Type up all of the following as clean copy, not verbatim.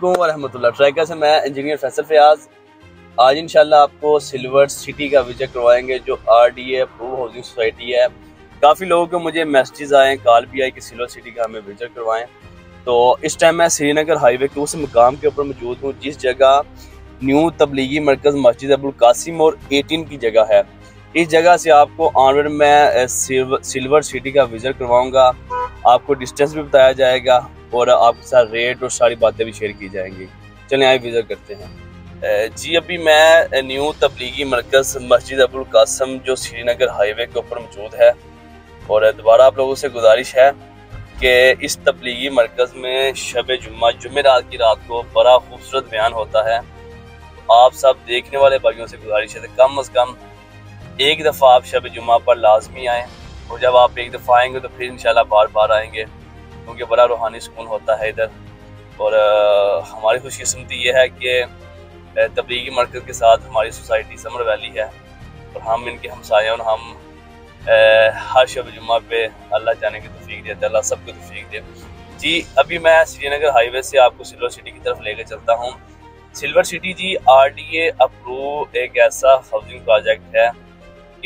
वालेकुम वरहमतुल्लाह। ट्रैकर से मैं इंजीनियर फैसल फयाज। आज इंशाल्लाह आपको सिल्वर सिटी का विजिट करवाएंगे जो RDA अप्रूव हाउसिंग सोसाइटी है। काफ़ी लोगों के मुझे मैसेजेस आए, कॉल भी आई कि सिल्वर सिटी का हमें विजिट करवाएं। तो इस टाइम मैं श्रीनगर हाईवे के उस मकाम के ऊपर मौजूद हूँ जिस जगह न्यू तबलीगी मरकज़ मस्जिद अबुल कासिम और 18 की जगह है। इस जगह से आपको ऑनवर्ड मैं सिल्वर सिटी का विजिट करवाऊँगा। आपको डिस्टेंस भी बताया जाएगा और आपके साथ रेट और सारी बातें भी शेयर की जाएंगी। चलें आइए विज़िट करते हैं। जी अभी मैं न्यू तबलीगी मरकज़ मस्जिद अबुल कासिम जो श्रीनगर हाईवे के ऊपर मौजूद है और दोबारा आप लोगों से गुजारिश है कि इस तबलीगी मरकज़ में शब जुम्मे रात की रात को बड़ा खूबसूरत बयान होता है। आप सब देखने वाले भाइयों से गुजारिश है कम अज़ कम एक दफ़ा आप शब जुम्मा पर लाजमी आएँ और जब आप एक दफ़ा आएँगे तो फिर इंशाल्लाह बार बार आएँगे क्योंकि बड़ा रूहानी सुकून होता है इधर। और हमारी खुशकिस्मती ये है कि तबलीगी मरकज़ के साथ हमारी सोसाइटी समर वैली है और हम इनके हमसाये और हम हर शब जुम्मा पे अल्लाह जाने की तौफीक देता है, अल्लाह सबको तौफीक दे। जी अभी मैं श्रीनगर हाईवे से आपको सिल्वर सिटी की तरफ लेकर चलता हूँ। सिल्वर सिटी जी RDA अप्रूव एक ऐसा हाउसिंग प्रोजेक्ट है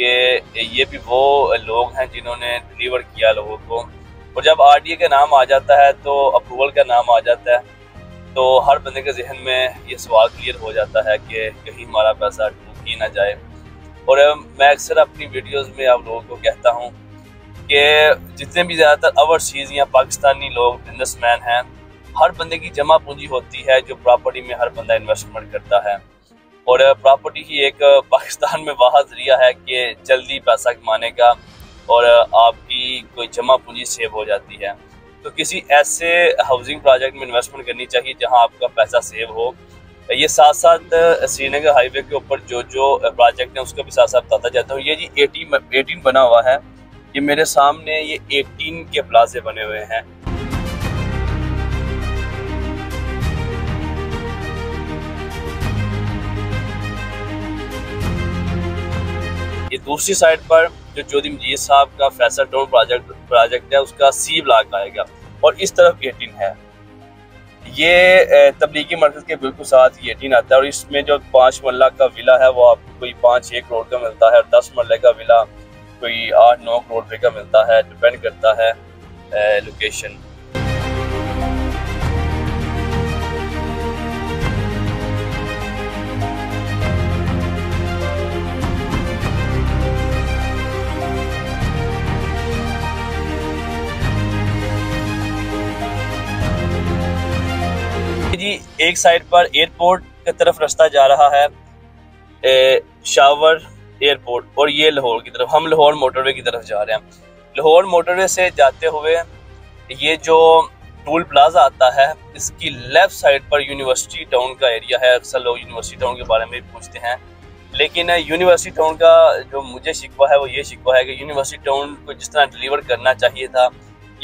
कि ये भी वो लोग हैं जिन्होंने डिलीवर किया लोगों को। और जब RDA का नाम आ जाता है तो अप्रूवल का नाम आ जाता है तो हर बंदे के जहन में ये सवाल क्लियर हो जाता है कि कहीं हमारा पैसा डूब ही ना जाए। और मैं अक्सर अपनी वीडियोस में आप लोगों को कहता हूँ कि जितने भी ज़्यादातर ओवरसीज़ या पाकिस्तानी लोग बिजनेसमैन हैं, हर बंदे की जमा पूंजी होती है जो प्रॉपर्टी में हर बंदा इन्वेस्टमेंट करता है। और प्रॉपर्टी ही एक पाकिस्तान में वाह जरिया है कि जल्दी पैसा कमाने का और आपकी कोई जमा पूंजी सेव हो जाती है। तो किसी ऐसे हाउसिंग प्रोजेक्ट में इन्वेस्टमेंट करनी चाहिए जहां आपका पैसा सेव हो। ये साथ साथ श्रीनगर हाईवे के ऊपर जो जो प्रोजेक्ट है उसका भी साथ साथ बताता जाता हूँ। ये जी 18 बना हुआ है, ये मेरे सामने ये 18 के प्लाजे बने हुए हैं। ये दूसरी साइड पर जो जोधी मजीद साहब का फैसल टाउन प्रोजेक्ट है उसका C ब्लॉक आएगा और इस तरफ 18 है। ये तबलीगी मरकज़ के बिल्कुल साथ 18 आता है और इसमें जो 5 मरला का विला है वो आपको कोई 5-6 करोड़ का मिलता है और 10 मरले का विला कोई 8-9 करोड़ रुपये का मिलता है, डिपेंड करता है लोकेशन। जी एक साइड पर एयरपोर्ट की तरफ रास्ता जा रहा है शावर एयरपोर्ट और ये लाहौर की तरफ, हम लाहौर मोटरवे की तरफ जा रहे हैं। लाहौर मोटरवे से जाते हुए ये जो टोल प्लाजा आता है इसकी लेफ़्ट साइड पर यूनिवर्सिटी टाउन का एरिया है। अक्सर लोग यूनिवर्सिटी टाउन के बारे में भी पूछते हैं लेकिन यूनिवर्सिटी टाउन का जो मुझे शिकवा है वो ये शिकवा है कि यूनिवर्सिटी टाउन को जिस तरह डिलीवर करना चाहिए था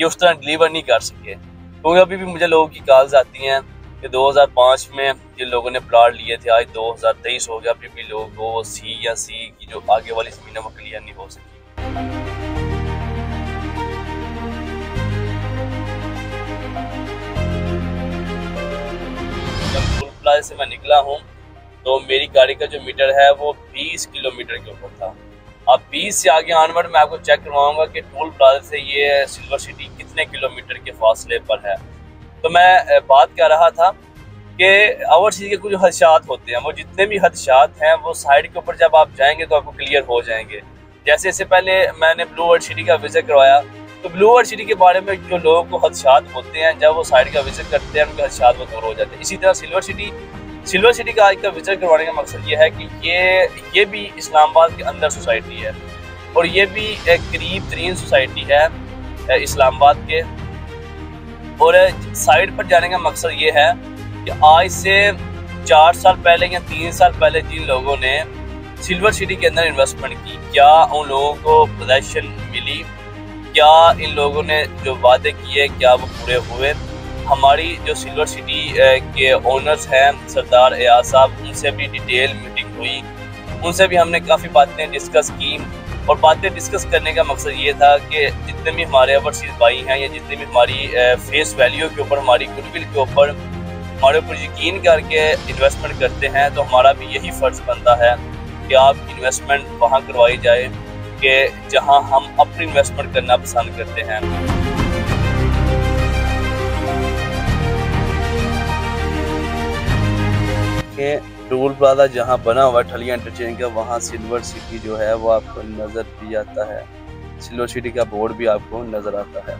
ये उस तरह डिलीवर नहीं कर सके। क्योंकि अभी भी मुझे लोगों की कॉल्स आती हैं कि 2005 में जिन लोगों ने प्लाट लिए थे आज 2023 हो गया फिर भी लोगों को C की जो आगे वाली ज़मीन है वो क्लियर नहीं हो सकी। जब टोल प्लाजा से मैं निकला हूँ तो मेरी गाड़ी का जो मीटर है वो 20 किलोमीटर के ऊपर था। अब 20 से आगे ऑनवर्ड मैं आपको चेक करवाऊँगा कि टोल प्लाजा से ये सिल्वर सिटी कितने किलोमीटर के फासले पर है। तो मैं बात कर रहा था कि ओवरसीज़ के कुछ हदशात होते हैं, वो जितने भी हदशात हैं वो साइड के ऊपर जब आप जाएंगे तो आपको क्लियर हो जाएंगे। जैसे इससे पहले मैंने ब्लू वर्ल्ड सिटी का विजिट करवाया तो ब्लू वर्ल्ड सिटी के बारे में जो लोगों को हदशात होते हैं जब वो साइड का विजिट करते हैं उनके हदशात वो दूर हो जाते हैं। इसी तरह सिल्वर सिटी का आज का विजिट करवाने का मकसद ये है कि ये भी इस्लामाबाद के अंदर सोसाइटी है और ये भी एक करीब तरीन सोसाइटी है इस्लामाबाद के। और साइड पर जाने का मकसद ये है कि आज से 4 साल पहले या 3 साल पहले जिन लोगों ने सिल्वर सिटी के अंदर इन्वेस्टमेंट की क्या उन लोगों को पोजेशन मिली, क्या इन लोगों ने जो वादे किए क्या वो पूरे हुए। हमारी जो सिल्वर सिटी के ओनर्स हैं सरदार अयाज साहब उनसे भी डिटेल मीटिंग हुई, उनसे भी हमने काफ़ी बातें डिस्कस की। और बातें डिस्कस करने का मकसद ये था कि जितने भी हमारे ओवरसीज़ भाई हैं या जितने भी हमारी फेस वैल्यू के ऊपर हमारी गुडविल के ऊपर हमारे ऊपर यकीन करके इन्वेस्टमेंट करते हैं, तो हमारा भी यही फ़र्ज़ बनता है कि आप इन्वेस्टमेंट वहाँ करवाई जाए कि जहाँ हम अपनी इन्वेस्टमेंट करना पसंद करते हैं। के टोल प्लाजा जहाँ बना हुआ ठलिया इंटरचेंज का, वहाँ सिल्वर सिटी जो है वो आपको नज़र भी आता है, सिल्वर सिटी का बोर्ड भी आपको नज़र आता है।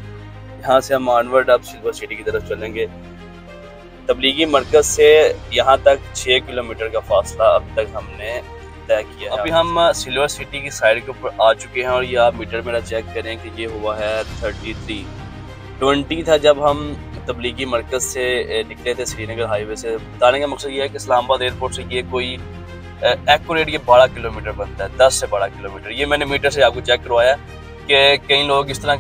यहाँ से हम ऑनवर्ड आप सिल्वर सिटी की तरफ चलेंगे। तबलीगी मरकज़ से यहाँ तक 6 किलोमीटर का फासला अब तक हमने तय किया। अभी हम सिल्वर सिटी की साइड के ऊपर आ चुके हैं और ये आप मीटर मेरा चेक करें कि ये हुआ है 33। 20 था जब हम तबलीगी मरकज़ से निकले थे श्रीनगर हाईवे से। बताने का मकसद ये है कि इस्लामाबाद एयरपोर्ट से ये कोई एक्यूरेट ये 12 किलोमीटर बनता है, 10 से 12 किलोमीटर। ये मैंने मीटर से आपको चेक करवाया कि कई लोग इस तरह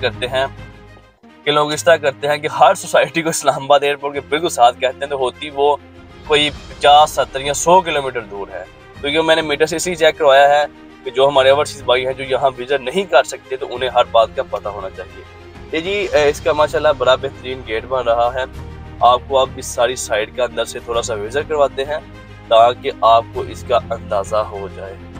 करते हैं कि हर सोसाइटी को इस्लामाबाद एयरपोर्ट के बिल्कुल साथ कहते हैं, तो होती वो कोई 50, 70 या 100 किलोमीटर दूर है। तो ये मैंने मीटर से इसलिए चेक करवाया है कि जो हमारे ओवरसीज़ भाई हैं जो यहाँ विजिट नहीं कर सकते, तो उन्हें हर बात का पता होना चाहिए। ये जी इसका माशाल्लाह बड़ा बेहतरीन गेट बन रहा है। आपको आप इस सारी साइड का अंदर से थोड़ा सा विजिट करवाते हैं ताकि आपको इसका अंदाज़ा हो जाए।